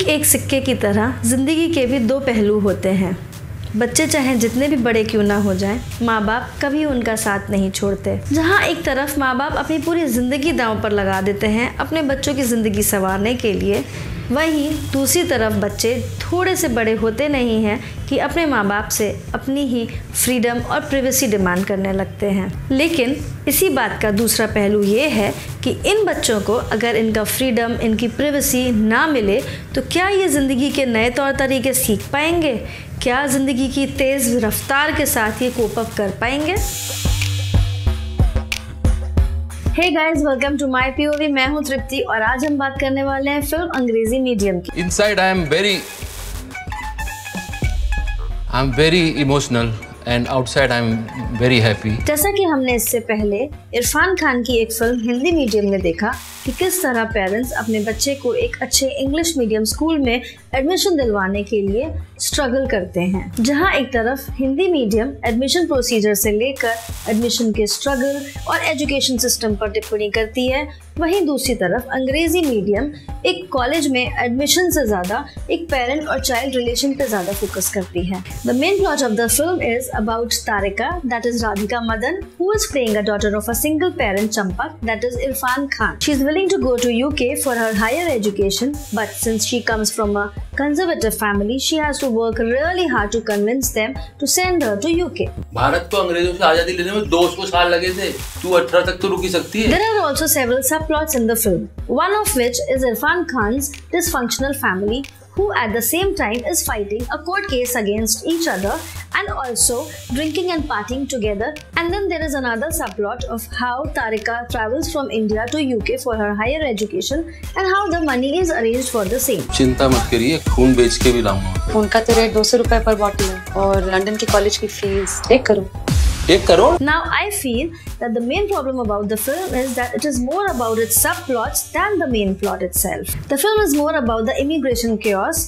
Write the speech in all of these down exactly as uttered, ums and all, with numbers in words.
ठीक एक सिक्के की तरह ज़िंदगी के भी दो पहलू होते हैं। बच्चे चाहे जितने भी बड़े क्यों ना हो जाएं, माँ बाप कभी उनका साथ नहीं छोड़ते। जहाँ एक तरफ माँ बाप अपनी पूरी ज़िंदगी दांव पर लगा देते हैं अपने बच्चों की ज़िंदगी संवारने के लिए, वहीं दूसरी तरफ बच्चे थोड़े से बड़े होते नहीं हैं कि अपने माँ बाप से अपनी ही फ्रीडम और प्राइवेसी डिमांड करने लगते हैं। लेकिन इसी बात का दूसरा पहलू ये है कि इन बच्चों को अगर इनका फ्रीडम, इनकी प्राइवेसी ना मिले तो क्या ये ज़िंदगी के नए तौर तरीके सीख पाएंगे? क्या ज़िंदगी की तेज़ रफ्तार के साथ ये कोप अप कर पाएंगे? Hey guys, welcome to my POV. मैं हूं तृप्ति और आज हम बात करने वाले हैं फिल्म अंग्रेजी मीडियम की। Inside I am very I am very emotional and outside I am very happy. जैसा कि हमने इससे पहले इरफान खान की एक फिल्म हिंदी मीडियम में देखा कि किस तरह पेरेंट्स अपने बच्चे को एक अच्छे इंग्लिश मीडियम स्कूल में एडमिशन दिलवाने के लिए स्ट्रगल करते हैं। जहां एक तरफ हिंदी मीडियम एडमिशन प्रोसीजर से लेकर एडमिशन के स्ट्रगल और एजुकेशन सिस्टम पर टिप्पणी करती है, वहीं दूसरी तरफ अंग्रेजी मीडियम एक कॉलेज में एडमिशन से ज्यादा एक पेरेंट और चाइल्ड रिलेशन पर ज्यादा फोकस करती है। The main plot of the film is about Tarika, that is Radhika Madan, who is playing a daughter of a single parent Champa, that is Irrfan Khan. She is willing to go to U K for her higher education, but since she comes from a conservative family, she has to work really hard to convince them to send her to U K. Bharat को अंग्रेजों से आजादी लेने में दो सौ साल लगे थे। तू अठारह तक तो रुकी सकती है। There are also several subplots in the film, one of which is Irfan Khan's dysfunctional family, who at the same time is fighting a court case against each other and also drinking and partying together. And then there is another subplot of how Tarika travels from India to U K for her higher education and how the money is arranged for the same. चिंता मत करिए, खून बेच के भी लाऊंगा। उनका तो रेट दो सौ रुपए पर बॉटल है और लंदन के कॉलेज की फीस एक crore. Now I feel that the main problem about the film is that it is more about its subplots than the main plot itself. The film is more about the immigration chaos,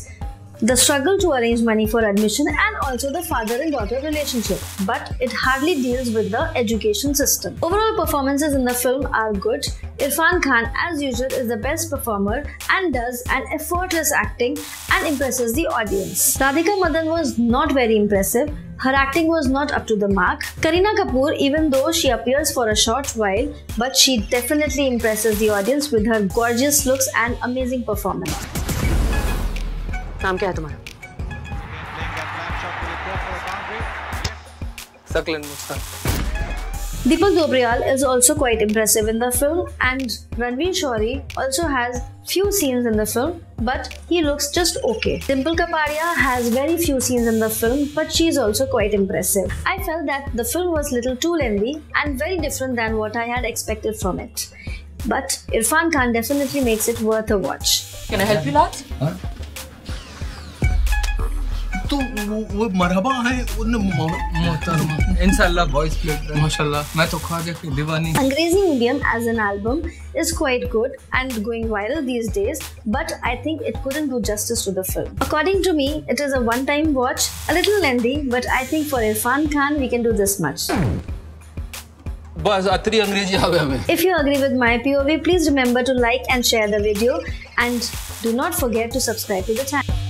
the struggle to arrange money for admission and also the father and daughter relationship, but it hardly deals with the education system. Overall performances in the film are good. Irfan Khan as usual is the best performer and does an effortless acting and impresses the audience. Radhika Madan was not very impressive. Her acting was not up to the mark. Kareena Kapoor, even though she appears for a short while, but she definitely impresses the audience with her gorgeous looks and amazing performance. नाम क्या है तुम्हारा? सकलन Mustan. Deepak Dobrial is also quite impressive in the film, and Ranveer Shohri also has few scenes in the film, but he looks just okay. Dimple Kapadia has very few scenes in the film, but she is also quite impressive. I felt that the film was little too lengthy and very different than what I had expected from it, but Irfan Khan definitely makes it worth a watch. Can I help you lot? Huh? तो वो, वो मरहबा है, इंशाल्लाह voice play माशाल्लाह, मैं तो खा जाके दीवानी। Angrezi medium as an album is quite good and going viral these days, but I think it couldn't do justice to the film. According to me, it is a one-time watch, a little lengthy, but I think for Irfan Khan we can do this much. बस अतरी अंग्रेजी आवे हमें। If you agree with my P O V, please remember to like and share the video and do not forget to subscribe to the channel.